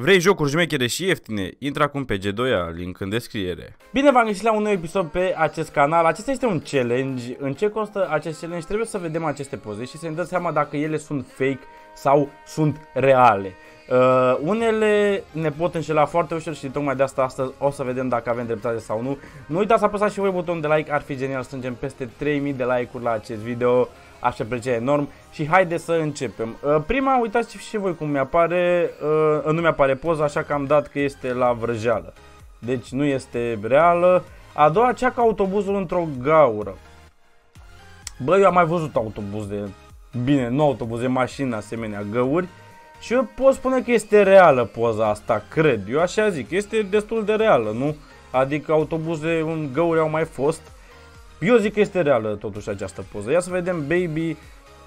Vrei jocuri jmechere și ieftine? Intră acum pe G2A, link în descriere. Bine v-am găsit la un nou episod pe acest canal. Acesta este un challenge. În ce constă acest challenge? Trebuie să vedem aceste poze și să ne dăm seama dacă ele sunt fake sau sunt reale. Unele ne pot înșela foarte ușor și tocmai de asta astăzi o să vedem dacă avem dreptate sau nu. Nu uitați să apăsați și voi butonul de like, ar fi genial, strângem peste 3000 de like-uri la acest video. Aș aprecia enorm și haideți să începem. Prima, uitați și voi cum mi-apare, nu mi-apare poza, așa că am dat că este la vrăjeală. Deci nu este reală. A doua, cea cu autobuzul într-o gaură. Bă, eu am mai văzut autobuz de... Bine, nu autobuz, de mașină, asemenea găuri. Și eu pot spune că este reală poza asta, cred. Eu așa zic, este destul de reală, nu? Adică autobuze în găuri au mai fost. Eu zic că este reală totuși această poză. Ia să vedem baby,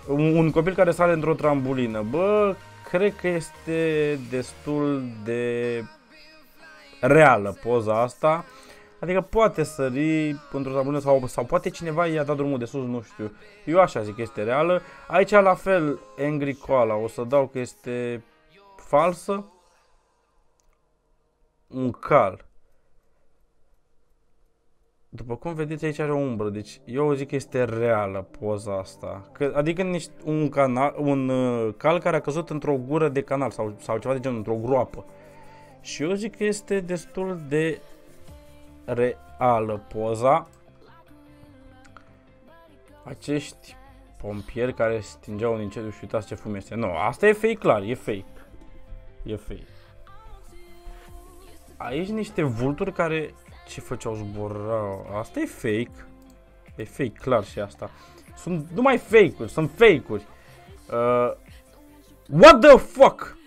un copil care sare într-o trambulină. Bă, cred că este destul de reală poza asta. Adică poate sări într-o trambulină sau poate cineva i-a dat drumul de sus, nu știu. Eu așa zic că este reală. Aici la fel, Angry Koala, o să dau că este falsă. Un cal. După cum vedeți, aici are o umbră, deci eu zic că este reală poza asta. Adică un cal care a căzut într-o gură de canal sau ceva de genul, într-o groapă. Și eu zic că este destul de reală poza. Acești pompieri care stingeau un incendiu și uitați ce fum este. Nu, asta e fake, clar, e fake. E fake. Aici niște vulturi care... Ce făceau? Zborau. Asta e fake. E fake, clar și asta. Sunt numai fake-uri, sunt fake-uri. What the fuck?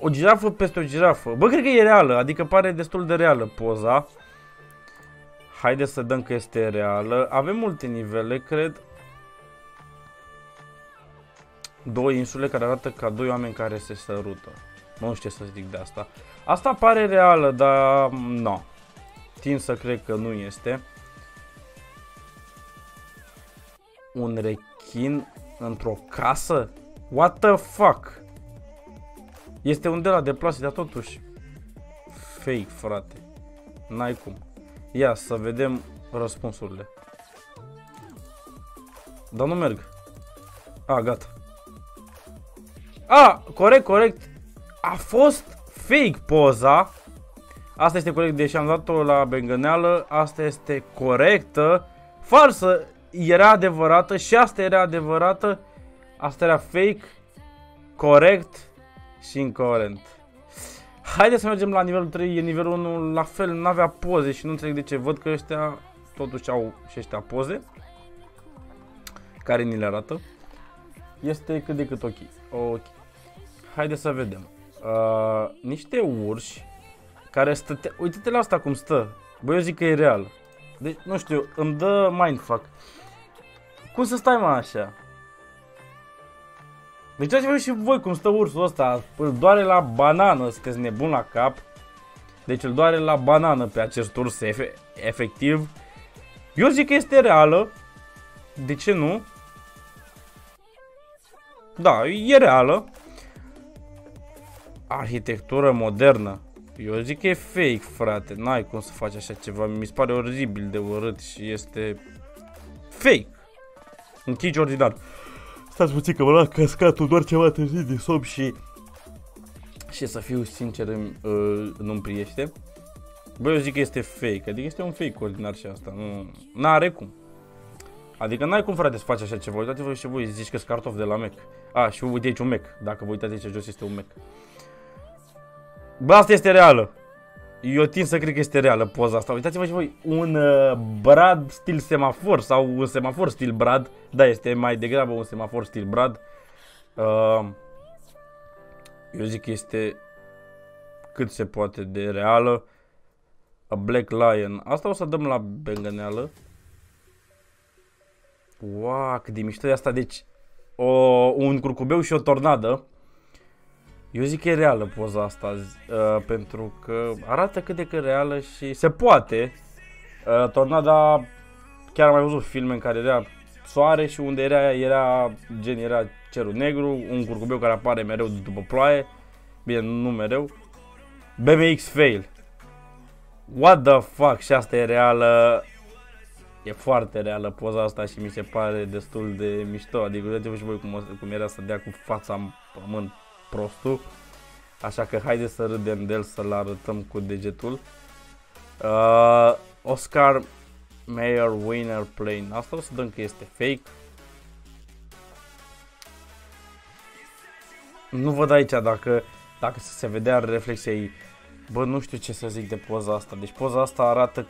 O girafă peste o girafă. Bă, cred că e reală, adică pare destul de reală poza. Haideți să dăm că este reală. Avem multe nivele, cred. Două insule care arată ca doi oameni care se sărută. Nu știu ce să zic de asta. Asta pare reală, dar no. Tind să cred că nu este. Un rechin într-o casă? What the fuck? Este un de la deplase, dar totuși fake, frate. N-ai cum. Ia să vedem răspunsurile. Dar nu merg. A, gata. A, corect, corect. A fost fake poza. Asta este corect, deși am dat-o la bengăneală, asta este corectă. Falsă era adevărată și asta era adevărată. Asta era fake, corect și incoerent. Haideți să mergem la nivelul 3, e nivelul 1, la fel, n-avea poze și nu înțeleg de ce. Văd că ăștia totuși au și ăștia poze care ni le arată. Este cât de cât ok. Okay. Haideți să vedem. Niște urși care stătea, uite-te la asta cum stă. Bă, eu zic că e real. Deci, nu știu, îmi dă mindfuck. Cum să stai, mă, așa? Deci ați văzut și voi cum stă ursul ăsta. Îl doare la banană, sunteți nebun la cap. Deci îl doare la banană pe acest urs, efectiv. Eu zic că este reală. De ce nu? Da, e reală. Arhitectură modernă. Eu zic că e fake, frate, n-ai cum să faci așa ceva, mi se pare oribil de urât și este fake. Un chici ordinar. Stați puțin că mă la cascatul, doar ceva târziu de somn și să fiu sincer, nu-mi priește. Bă, eu zic că este fake, adică este un fake ordinar și asta, nu, n-are cum. Adică n-ai cum, frate, să faci așa ceva, uitați-vă și voi, zici că sunt cartofi de la Mac. A, și uite aici un Mac, dacă vă uitați aici jos este un Mac. Bă, asta este reală. Eu tind să cred că este reală poza asta. Uitați-vă și voi, un brad stil semafor sau un semafor stil brad. Da, este mai degrabă un semafor stil brad. Eu zic că este cât se poate de reală. A Black Lion. Asta o să dăm la bengăneală. Wow, cât de mișto e asta. Deci, un curcubeu și o tornadă. Eu zic că e reală poza asta, pentru că arată cât de cât reală și se poate. Tornada, chiar am mai văzut filme în care era soare și unde era cerul negru, un curcubeu care apare mereu după ploaie, bine, nu mereu, BMX fail. What the fuck? Și asta e reală. E foarte reală poza asta și mi se pare destul de mișto. Adică uitați-vă și voi cum era să dea cu fața în pământ prostul. Așa că haideți să râdem de el, să-l arătăm cu degetul. Oscar Mayer winner plane. Asta o să dăm că este fake. Nu văd aici dacă se vedea reflexia ei. Bă, nu știu ce să zic de poza asta. Deci poza asta arată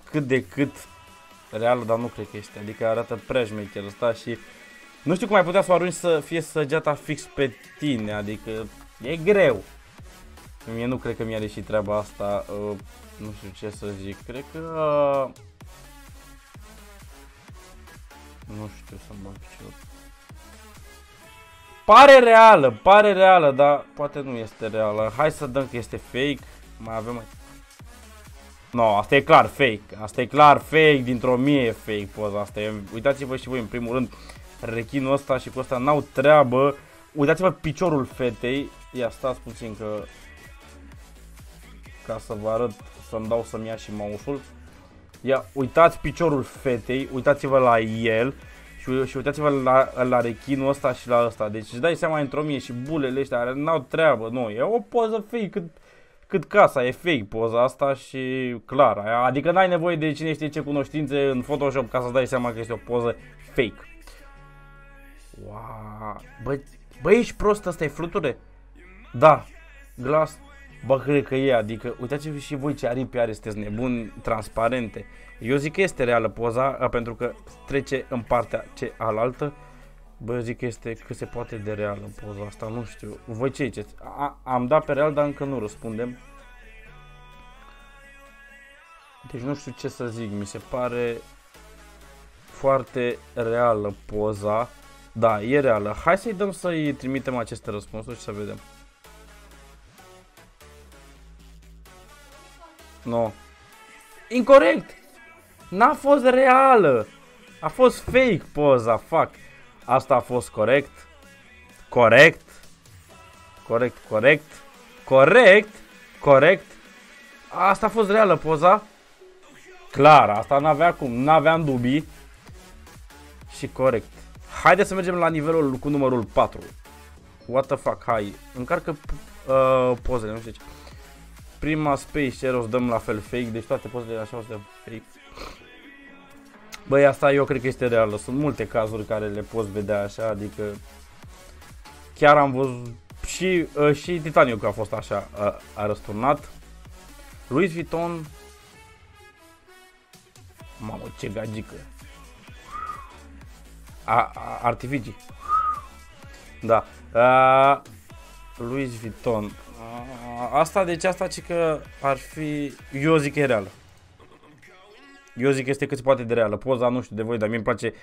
cât de cât reală, dar nu cred că este. Adică arată prea șmecherul ăsta și nu știu cum ai putea să o arunci să fie săgeata fix pe tine. Adică e greu. Mie nu cred că mi-a ieșit treaba asta. Nu știu ce să zic. Cred că... nu știu să-mi bag piciorul. Pare reală, dar poate nu este reală. Hai să dăm că este fake. Mai avem... no, asta e clar fake. Asta e clar fake, dintr-o mie fake poza asta. Uitați-vă și voi în primul rând. Rechinul ăsta și cu ăsta n-au treabă. Uitați-vă piciorul fetei. Ia stați puțin că... ca să vă arăt, să-mi dau să-mi ia și mouse-ul. Ia, uitați piciorul fetei, uitați-vă la el și uitați-vă la rechinul ăsta și la ăsta. Deci îți dai seama într-o mie și bulele ăștia n-au treabă, nu, e o poză fake cât casa, e fake poza asta și clar. Adică n-ai nevoie de cine știe ce cunoștințe în Photoshop ca să-ți dai seama că este o poză fake. Wow. Bă, ești prost, asta e fluture? Da, glas. Bă, cred că e, adică uitați-vă și voi ce aripi are, sunteți nebuni, transparente. Eu zic că este reală poza, pentru că trece în partea cealaltă. Bă, eu zic că este cât se poate de reală poza asta, nu știu. Voi ce ziceți? Am dat pe real, dar încă nu răspundem. Deci nu știu ce să zic, mi se pare foarte reală poza. Da, e reală. Hai să-i dăm să-i trimitem aceste răspunsuri și să vedem. No. Incorect! N-a fost reală! A fost fake poza, fuck! Asta a fost corect. Corect. Corect, corect. Corect. Corect. Asta a fost reală poza. Clar, asta n-avea cum, n-aveam dubii. Și corect. Haideți să mergem la nivelul cu numărul 4. What the fuck, hai. Încarcă pozele, nu știu ce. Prima Space Share o să dăm la fel fake, deci toate pozele așa o să dăm fake. Băi, asta eu cred că este reală, sunt multe cazuri care le poți vedea așa, adică chiar am văzut și Titanic a fost așa, a răsturnat. Louis Vuitton, mamă ce gagică, artificii, da, Louis Vuitton. Asta, deci asta ci că ar fi, eu zic că e reală. Eu zic că este cât se poate de reală. Poza nu știu de voi, dar mie îmi place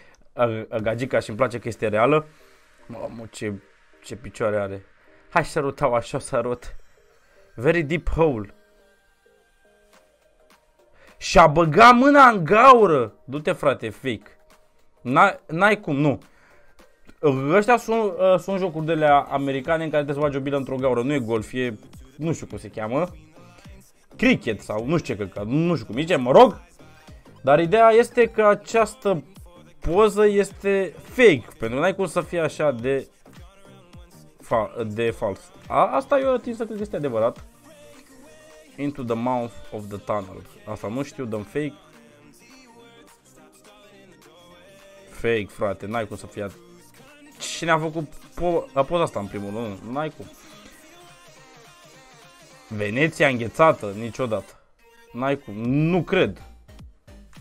gagica și îmi place că este reală. Mamă, ce picioare are. Hai să arătau așa, să arăt. Very deep hole. Și-a băgat mâna în gaură. Du-te frate, fake. N-ai cum, nu. Ăștia sunt jocuri de la americane în care trebuie să bagi o bilă într-o gaură, nu e golf, e, nu știu cum se cheamă, cricket sau nu știu ce căcat, nu știu cum zice, mă rog. Dar ideea este că această poză este fake, pentru că n-ai cum să fie așa de fals. Asta eu tind să cred că este adevărat. Into the mouth of the tunnel, asta nu știu, dăm fake. Fake frate, n-ai cum să fie. Cine a făcut poza asta în primul rând? N-ai cum. Veneția înghețată? Niciodată. N-ai cum. Nu cred.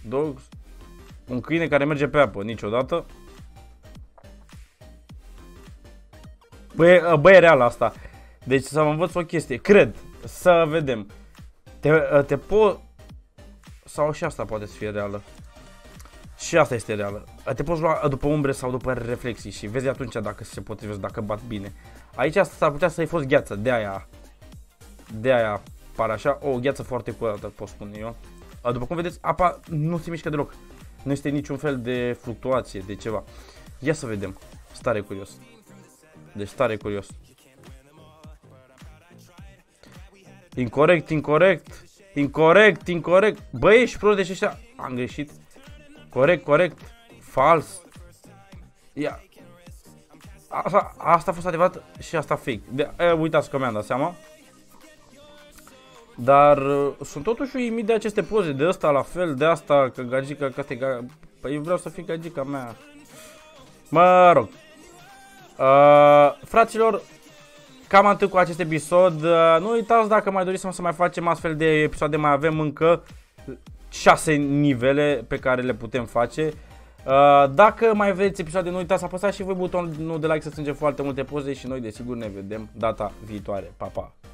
Dogs. Un câine care merge pe apă? Niciodată. Băi, e reală asta. Deci să mă învăț o chestie. Cred. Să vedem. Te poți... sau și asta poate să fie reală. Și asta este reală. Te poți lua după umbre sau după reflexii și vezi atunci dacă se potrivesc, dacă bat bine. Aici s-ar putea să-i fost gheață, de aia pare așa, o gheață foarte curată pot spune eu. După cum vedeți, apa nu se mișcă deloc, nu este niciun fel de fluctuație, de ceva. Ia să vedem, stare curios. Deci stare curios. Incorect, incorect. Incorect, incorect. Băi, ești prost, deci ăștia. Am greșit. Corect, corect. Fals. Ia. Asta a fost adevărat și asta fake. Uitați că mi-am dat seama. Dar sunt totuși uimit de aceste poze. De asta la fel, de asta că gagica, că asta e gagica. Păi eu vreau să fiu gagica mea. Mă rog. Fraților, cam atât cu acest episod. Nu uitați, dacă mai doriți să mai facem astfel de episoade, mai avem încă 6 nivele pe care le putem face. Dacă mai vreți episoade, nu uitați să apăsați și voi butonul de like, să strângem foarte multe poze și noi desigur ne vedem data viitoare. Pa, pa!